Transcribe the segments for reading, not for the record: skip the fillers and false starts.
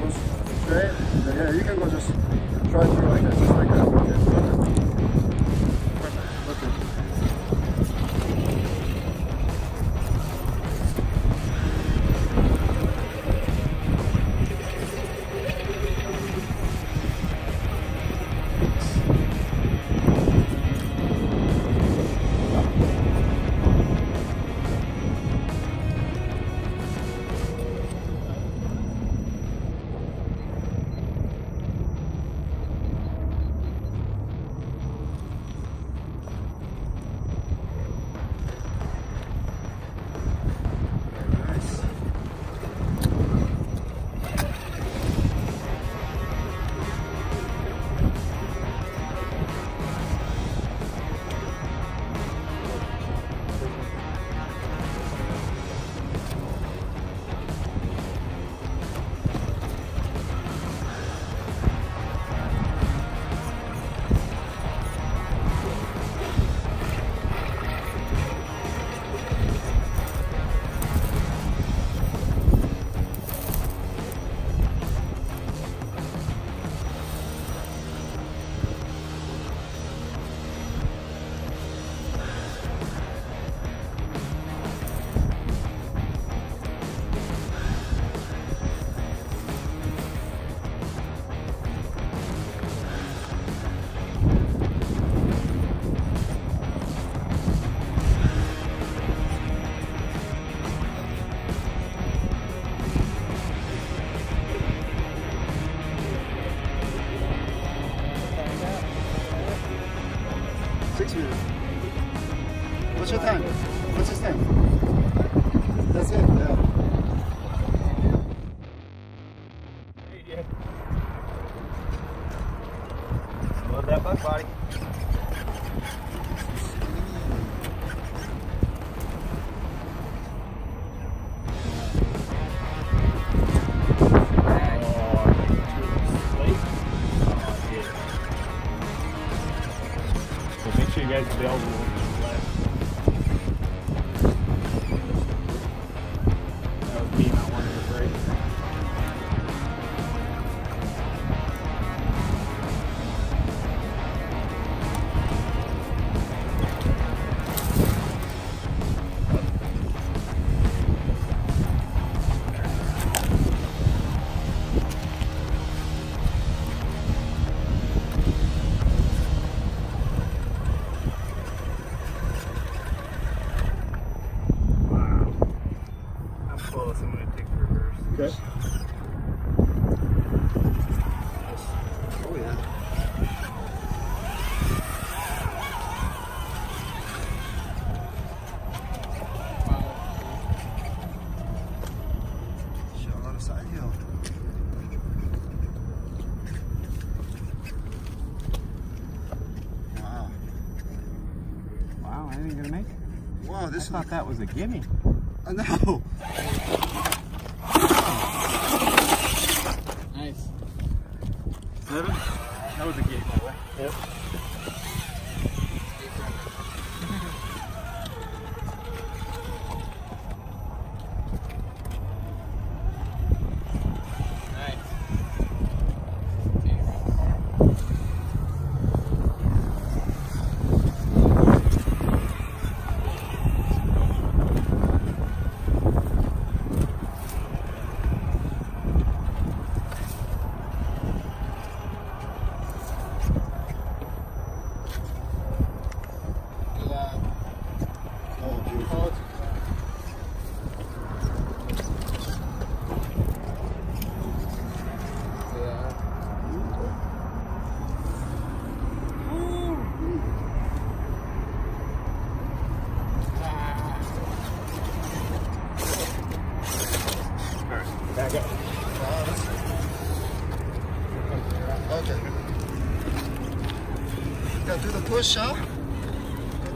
was okay. Yeah, you can go just try through like that, just like that. Okay, what's your time? What's his time? That's it, yeah. Love that buck body. You guys bells will left. That was me not wanting to break. I'm going to take reverse. Okay. Oh yeah. Shot on a side hill. Wow. Wow, I ain't going to make it. Wow, I thought that was a gimme. No. Nice. Seven? That was a gate, by the way. Yep. Go through the bush, huh? Go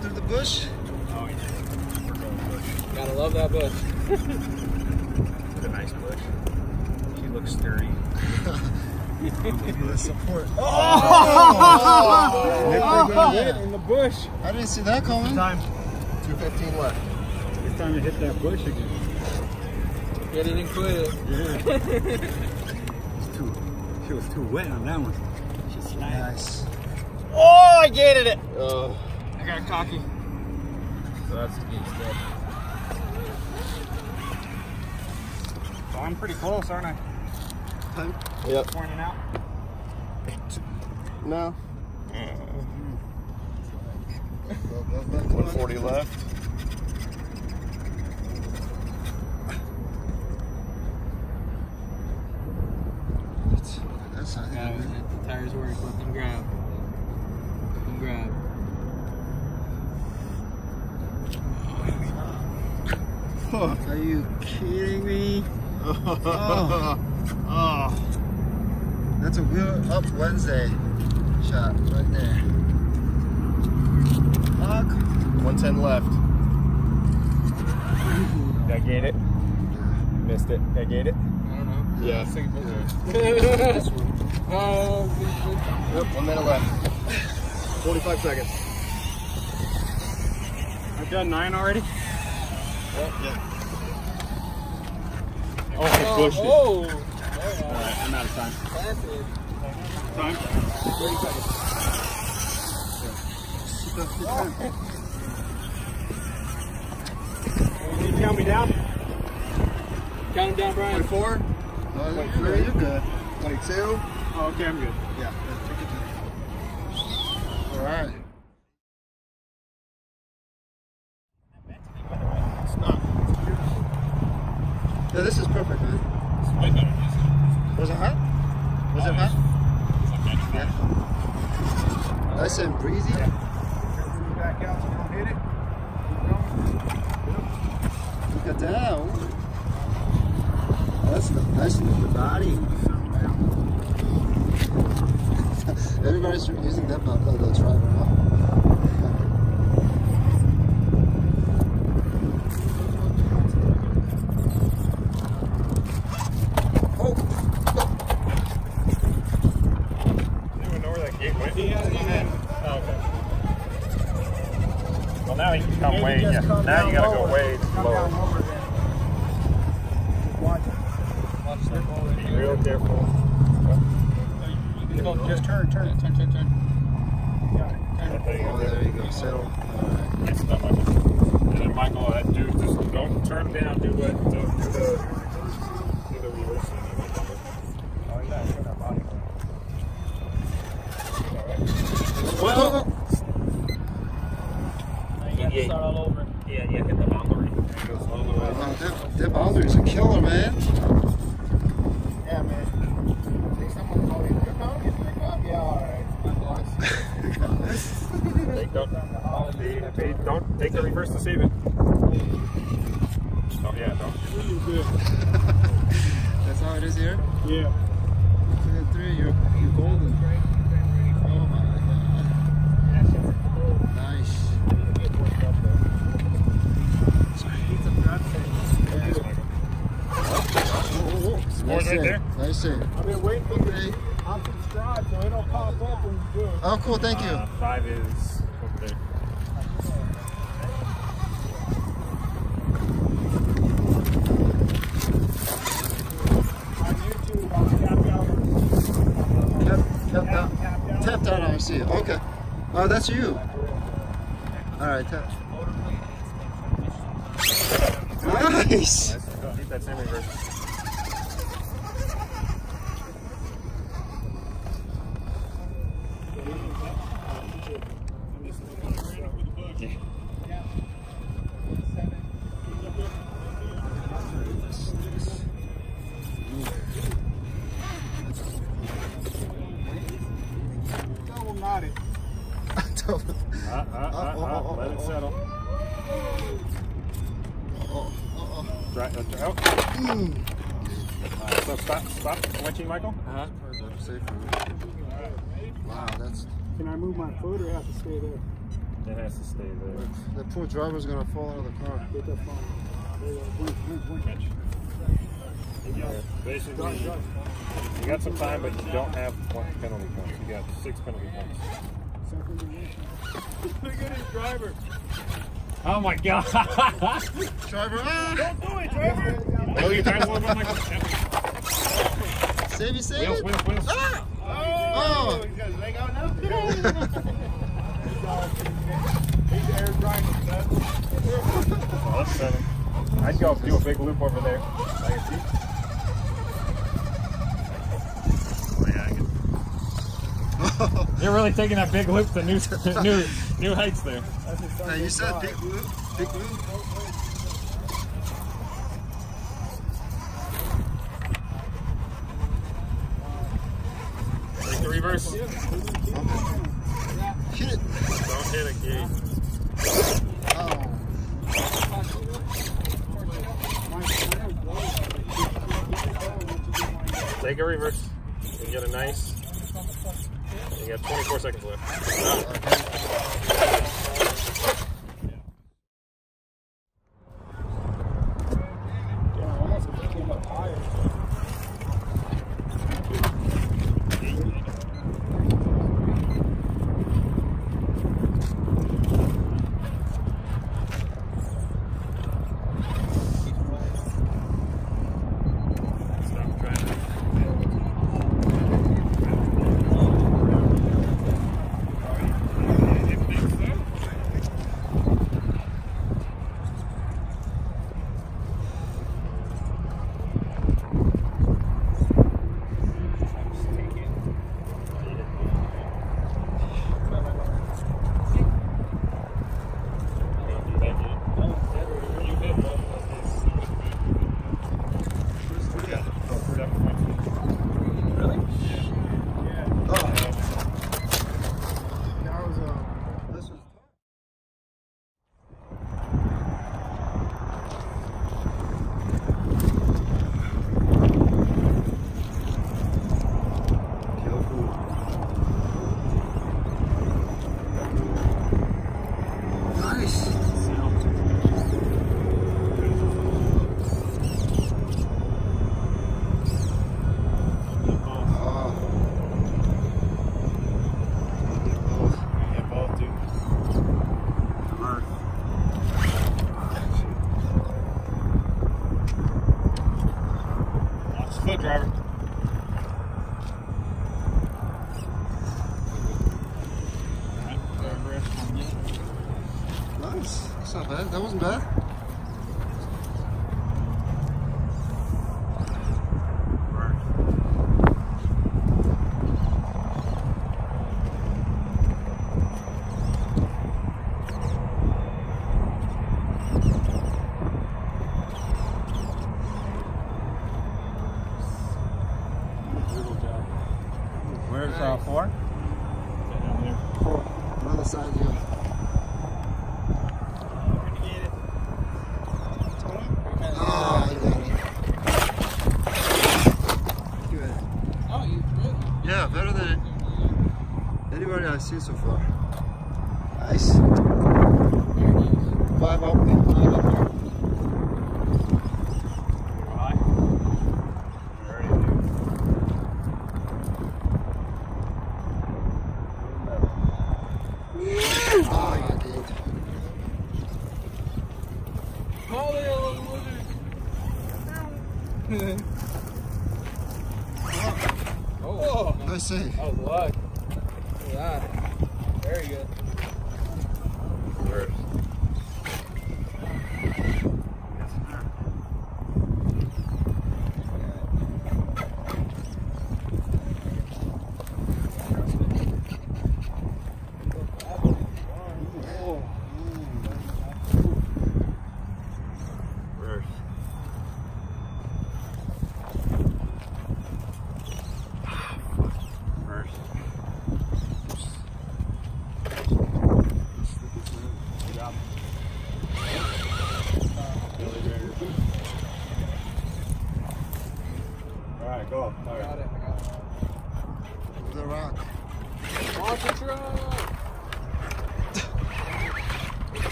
through the bush. Oh yeah, we're going bush. Gotta love that bush. It's a nice bush. She looks sturdy. The support. Oh! Everybody hit in the bush. I didn't see that coming. Time. 2:15 left. It's time to hit that bush again. Get it included. Yeah. It was too wet on that one. Just nice. Oh, I gated it. Oh. I got cocky. So that's a good step. So I'm pretty close, aren't I? Yep. Pointing out. No. 140 left. That's not good. The tires work. Let them grab. Let them grab. Oh, are you kidding me? Oh. Oh. That's a wheel up Wednesday shot right there. Fuck. 110 left. Did I get it? Missed it. Did I get it? I don't know. Yeah. Yep, 1 minute left. 45 seconds. I've done 9 already? Yep. Yeah. Oh, I pushed it. Oh. Alright, I'm out of time. Time? 30 seconds. Oh. Can you count me down? Count him down, Brian. 24? 23? You're good. 22? Oh, okay, I'm good. Yeah. Alright. It's not. Yeah, this is perfect, man. It's way better. Was it hot? Was it hot? Yeah. Nice and breezy. Yeah. Back out so you don't hit it. Keep going. Look at that. Oh, that's nice and with the body. Everybody's using that pop though, that's right. Well, now he can come way, yeah. Now you gotta go way lower. Watch that ball. Be real careful. Go, just turn. You got it. Oh, there you go. Settle. And then Michael, that dude, just don't turn down. Do what? Do the reverse. Oh, yeah, turn that body. Well, yeah, start all over. Yeah, hit the boundary. That boundary's a killer, man. Yeah, man. Take someone to call you. You're coming, you pick up? Yeah, alright. They the reverse to save it. Oh, yeah, don't. That's how it is here? Yeah. 3, you're golden, right? Nice save. I've been waiting for you. I'm subscribed, so it'll pop up when you do it. Oh, cool. Thank you. 5 is over there. On YouTube, I'll tap out. Tap down, I see it. Okay. Oh, that's you. All right, tap. Nice. Keep that same reverse. Let it settle. So stop switching, Michael. Wow, that's. Can I move my foot or have to stay there? It has to stay there. The poor driver's gonna fall out of the car. Get that phone. Catch. Yeah. Basically, you got some time, but you don't have 1 penalty points. You got 6 penalty points. Look at his driver. Oh my god. Driver. Don't do it, driver. Oh, you drive over my Save it. Will. Ah! Oh! He's got his leg out now? He's air grinding, man. Oh, that's stunning. I'd go do a big loop over there. I can see. Oh, yeah, I can. You're really taking that big loop to new heights there. Now, you said big loop. Big loop. Reverse. Hit it. Don't hit a gate. Oh. Take a reverse. You get a nice. You got 24 seconds left. That wasn't bad. Where's four? Down here. Four. On the side here. I've seen so far. Nice. 5 open. 5 up there. Oh, you did. Oh, nice save. That was luck. Ah, very good. First. Yes, sir. First.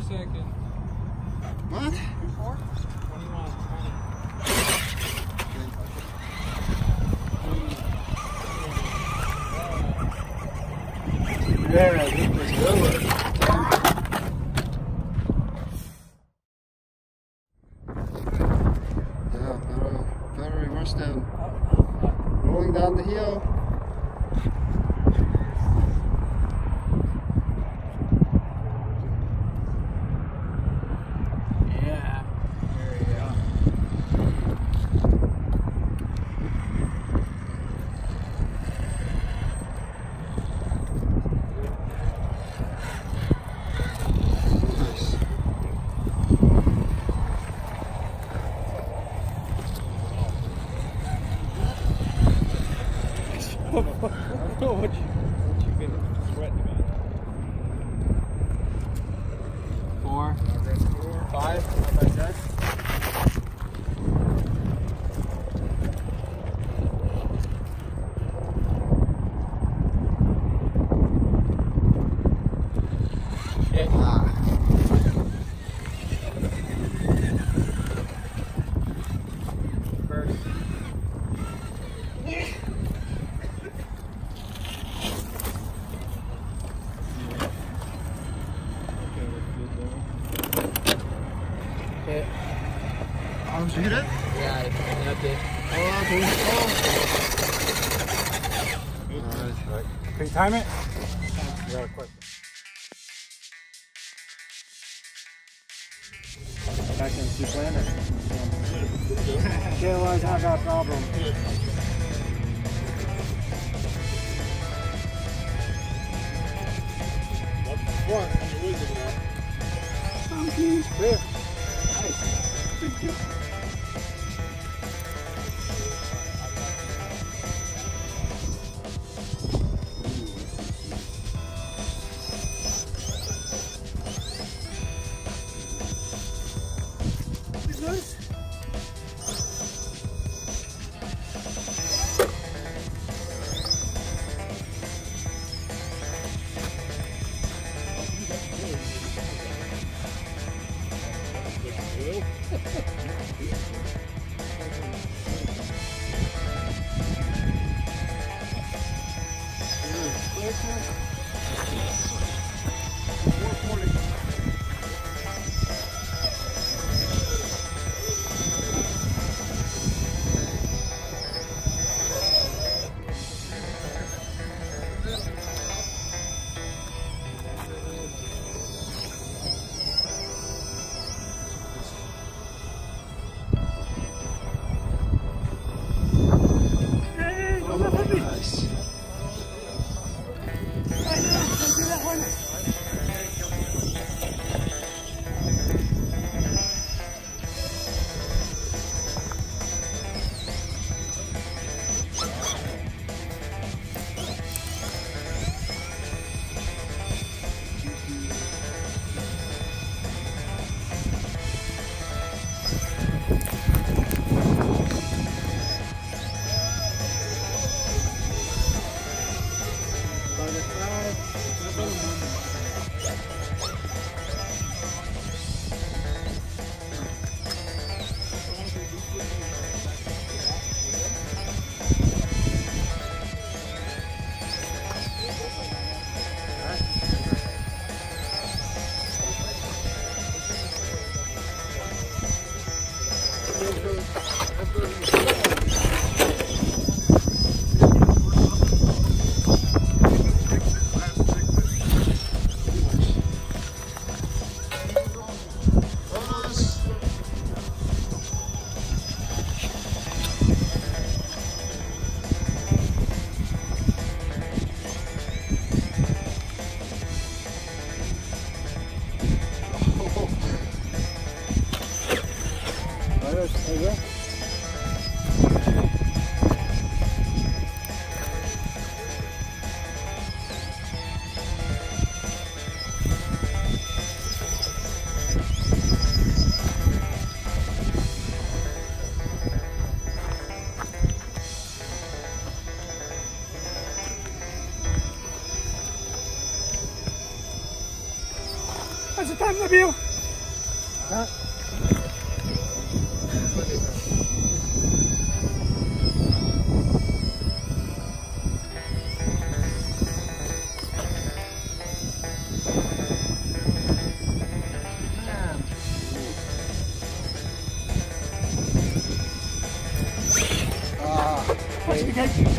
4 seconds. What? 24? 21. There, I think we're good. Yeah, better reverse down. Rolling down the hill. Yeah, there you go. What you been sweating about? 4, 5, like that. Oh, did you hit it? Yeah, it's coming up there. Oh, okay. Oh. All right. Can you time it? You got a question. Back in the planet. Can't always have that problem. What? Thank you. Mas o time da Bill. Tá? Ah, acho que